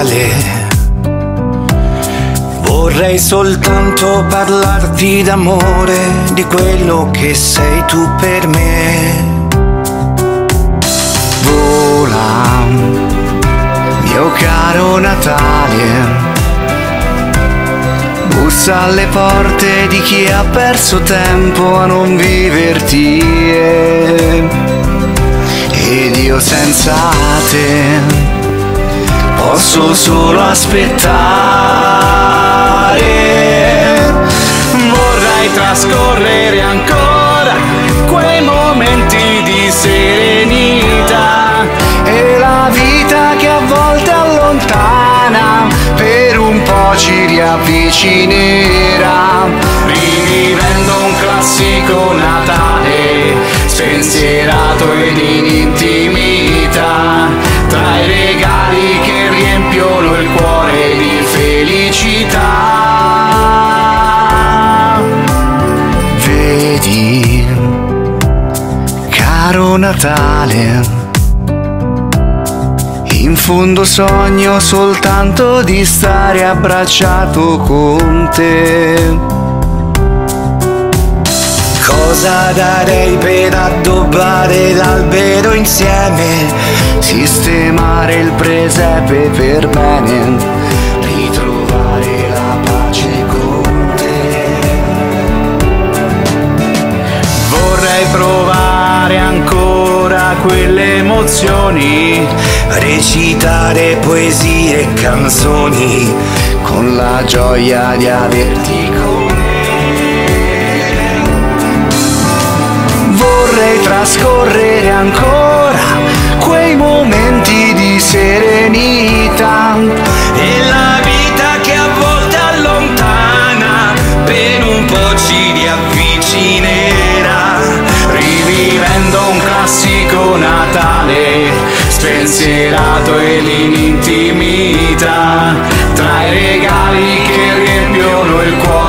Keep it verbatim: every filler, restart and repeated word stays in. Natale. Vorrei soltanto parlarti d'amore, di quello che sei tu per me. Vola, mio caro Natale, bussa alle porte di chi ha perso tempo a non viverti, ed io senza te posso solo aspettare. Vorrei trascorrere ancora quei momenti di serenità e la vita che a volte allontana per un po' ci riavvicinerà, rivivendo un classico Natale spensierato ed in intimità, tra i regali che riempiono il cuore di felicità. Vedi, caro Natale, in fondo sogno soltanto di stare abbracciato con te. Cosa darei per addobbare l'albero insieme, sistemare il presepe per bene, ritrovare la pace con te. Vorrei provare ancora quelle emozioni, recitare poesie e canzoni con la gioia di averti con me. Vorrei trascorrere ancora quei momenti di serenità e la vita che a volte allontana per un po' ci riavvicinerà, rivivendo un classico Natale spensierato e l'inintimità, tra i regali che riempiono il cuore.